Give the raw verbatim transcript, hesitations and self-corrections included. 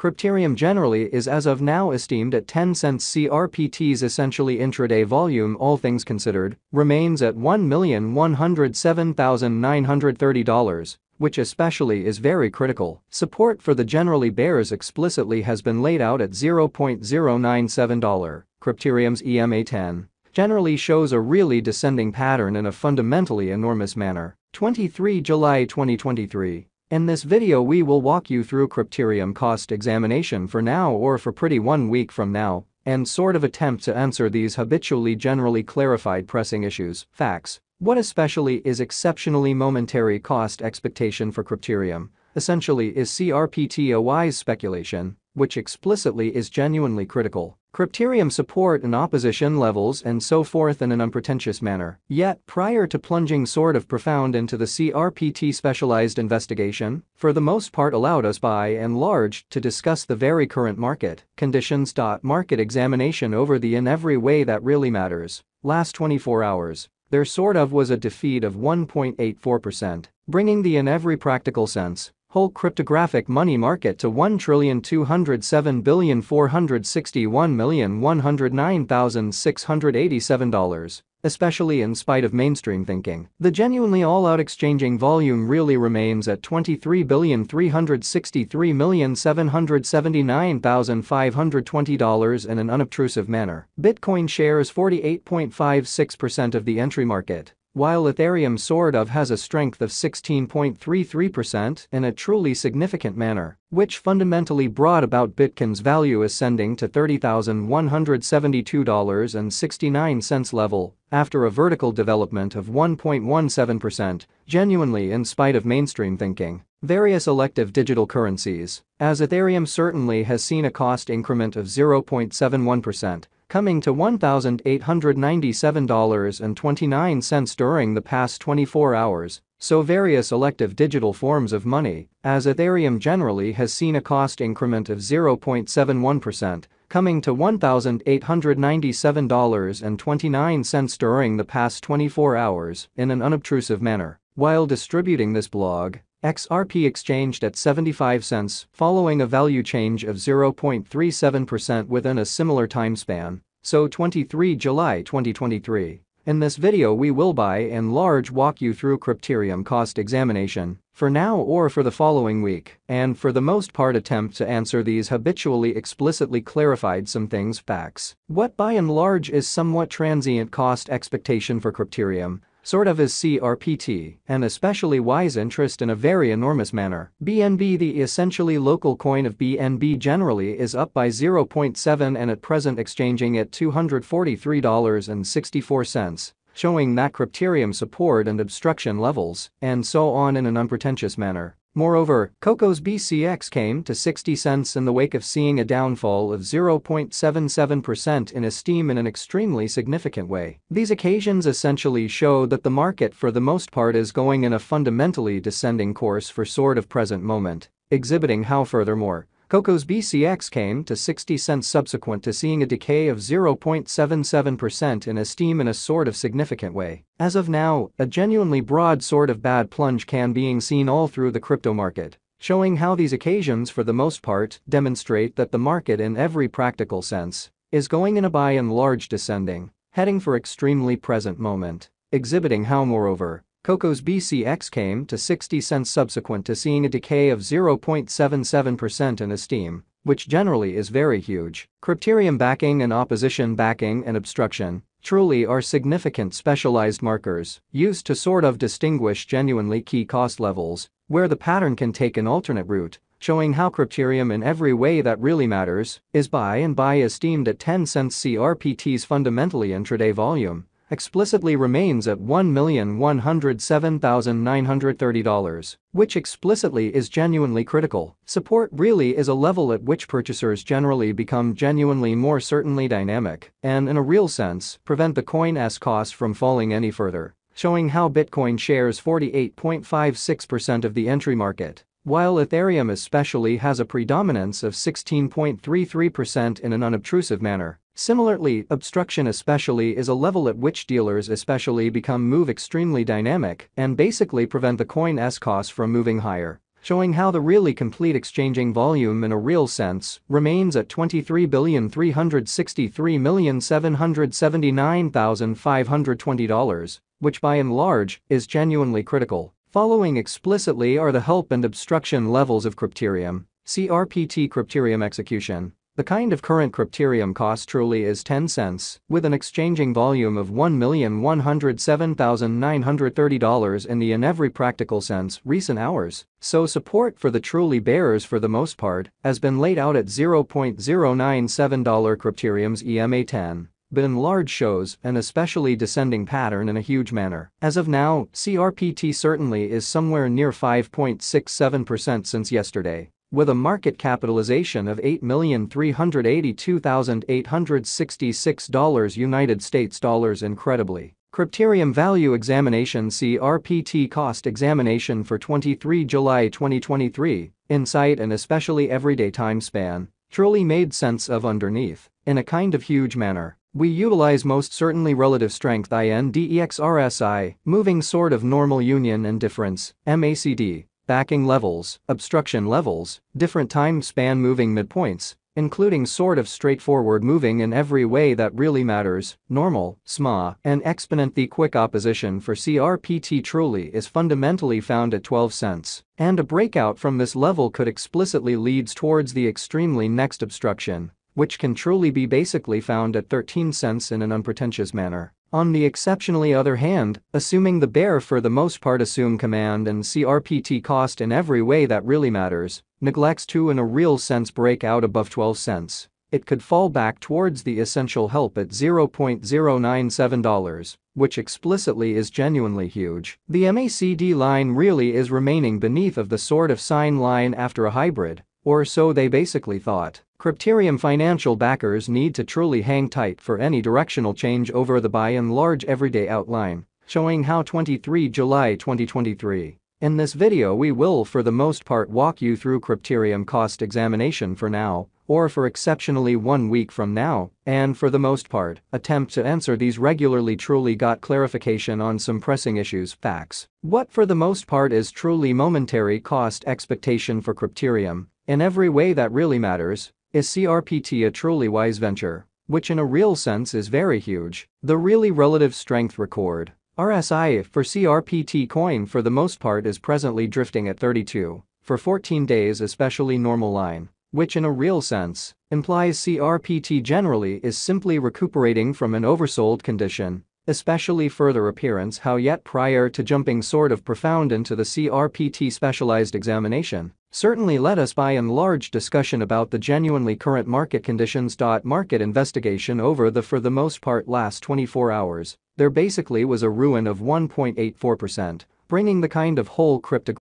Crypterium generally is as of now esteemed at ten cents. C R P T's essentially intraday volume, all things considered, remains at one million one hundred seven thousand nine hundred thirty dollars, which especially is very critical. Support for the generally bears explicitly has been laid out at zero point zero nine seven dollars. Crypterium's E M A ten generally shows a really descending pattern in a fundamentally enormous manner. twenty-third of July twenty twenty-three. In this video we will walk you through Crypterium cost examination for now or for pretty one week from now, and sort of attempt to answer these habitually generally clarified pressing issues. Facts. What especially is exceptionally momentary cost expectation for Crypterium, essentially is C R P T O I's speculation, which explicitly is genuinely critical. Crypterium support and opposition levels and so forth in an unpretentious manner. Yet, prior to plunging sort of profound into the C R P T specialized investigation, for the most part allowed us by and large to discuss the very current market conditions. Market examination over the in every way that really matters. Last twenty-four hours. There sort of was a defeat of one point eight four percent, bringing the in every practical sense whole cryptographic money market to one trillion two hundred seven billion four hundred sixty-one million one hundred nine thousand six hundred eighty-seven dollars, especially in spite of mainstream thinking. The genuinely all-out exchanging volume really remains at twenty-three billion three hundred sixty-three million seven hundred seventy-nine thousand five hundred twenty dollars in an unobtrusive manner. Bitcoin shares forty-eight point five six percent of the entry market, while Ethereum sort of has a strength of sixteen point three three percent in a truly significant manner, which fundamentally brought about Bitcoin's value ascending to thirty thousand one hundred seventy-two dollars and sixty-nine cents level, after a vertical development of one point one seven percent, genuinely in spite of mainstream thinking. Various elective digital currencies, as Ethereum certainly has seen a cost increment of zero point seven one percent, coming to one thousand eight hundred ninety-seven dollars and twenty-nine cents during the past twenty-four hours, so various elective digital forms of money, as Ethereum generally has seen a cost increment of zero point seven one percent, coming to one thousand eight hundred ninety-seven dollars and twenty-nine cents during the past twenty-four hours in an unobtrusive manner. While distributing this blog, X R P exchanged at seventy-five cents, following a value change of zero point three seven percent within a similar time span, so twenty-third of July twenty twenty-three. In this video we will by and large walk you through Crypterium cost examination, for now or for the following week, and for the most part attempt to answer these habitually explicitly clarified some things. Facts. What by and large is somewhat transient cost expectation for Crypterium, sort of is C R P T, and especially wise interest in a very enormous manner. B N B, the essentially local coin of B N B, generally is up by zero point seven and at present exchanging at two hundred forty-three dollars and sixty-four cents, showing that Crypterium support and obstruction levels, and so on in an unpretentious manner. Moreover, Coco's B C X came to sixty cents in the wake of seeing a downfall of zero point seven seven percent in esteem in an extremely significant way. These occasions essentially show that the market for the most part is going in a fundamentally descending course for sort of present moment, exhibiting how furthermore, Coco's B C X came to sixty cents subsequent to seeing a decay of zero point seven seven percent in esteem in a sort of significant way. As of now, a genuinely broad sort of bad plunge can being seen all through the crypto market, showing how these occasions for the most part demonstrate that the market in every practical sense is going in a by and large descending, heading for extremely present moment, exhibiting how moreover, Coco's B C X came to sixty cents subsequent to seeing a decay of zero point seven seven percent in esteem, which generally is very huge. Crypterium backing and opposition backing and obstruction truly are significant specialized markers used to sort of distinguish genuinely key cost levels, where the pattern can take an alternate route, showing how Crypterium in every way that really matters is by and by esteemed at ten cents. C R P T's fundamentally intraday volume explicitly remains at one million one hundred seven thousand nine hundred thirty dollars, which explicitly is genuinely critical. Support really is a level at which purchasers generally become genuinely more certainly dynamic, and in a real sense, prevent the coin's cost from falling any further, showing how Bitcoin shares forty-eight point five six percent of the entry market, while Ethereum especially has a predominance of sixteen point three three percent in an unobtrusive manner. Similarly, obstruction especially is a level at which dealers especially become move extremely dynamic and basically prevent the coin's cost from moving higher, showing how the really complete exchanging volume in a real sense remains at twenty-three billion three hundred sixty-three million seven hundred seventy-nine thousand five hundred twenty dollars, which by and large is genuinely critical. Following explicitly are the help and obstruction levels of Crypterium, C R P T Crypterium execution. The kind of current Crypterium cost truly is ten cents, with an exchanging volume of one million one hundred seven thousand nine hundred thirty dollars in the in every practical sense recent hours, so support for the truly bearers for the most part has been laid out at zero point zero nine seven dollars. Crypterium's E M A ten. But in large shows an especially descending pattern in a huge manner. As of now, C R P T certainly is somewhere near five point six seven percent since yesterday, with a market capitalization of eight million three hundred eighty-two thousand eight hundred sixty-six United States dollars. Incredibly, Crypterium Value Examination C R P T Cost Examination for the twenty-third of July twenty twenty-three, Insight and especially everyday time span, truly made sense of underneath, in a kind of huge manner. We utilize most certainly relative strength I N D E X R S I, moving sort of normal union and difference, M A C D, backing levels, obstruction levels, different time span moving midpoints, including sort of straightforward moving in every way that really matters, normal, S M A, and exponent. The quick opposition for C R P T truly is fundamentally found at twelve cents, and a breakout from this level could explicitly leads towards the extremely next obstruction, which can truly be basically found at thirteen cents in an unpretentious manner. On the exceptionally other hand, assuming the bear for the most part assume command and C R P T cost in every way that really matters, neglects to in a real sense break out above twelve cents, it could fall back towards the essential help at zero point zero nine seven dollars, which explicitly is genuinely huge. The M A C D line really is remaining beneath of the sort of sign line after a hybrid, or so they basically thought. Crypterium financial backers need to truly hang tight for any directional change over the by and large everyday outline, showing how the twenty-third of July twenty twenty-three. In this video we will for the most part walk you through Crypterium cost examination for now, or for exceptionally one week from now, and for the most part, attempt to answer these regularly truly got clarification on some pressing issues, facts. What for the most part is truly momentary cost expectation for Crypterium, in every way that really matters, is C R P T a truly wise venture, which in a real sense is very huge. The really relative strength record, R S I for C R P T coin for the most part is presently drifting at thirty-two, for fourteen days especially normal line, which in a real sense implies C R P T generally is simply recuperating from an oversold condition, especially further appearance how yet prior to jumping sort of profound into the C R P T specialized examination, certainly led us by and large discussion about the genuinely current market conditions. Market investigation over the for the most part last twenty-four hours, there basically was a ruin of one point eight four percent, bringing the kind of whole crypto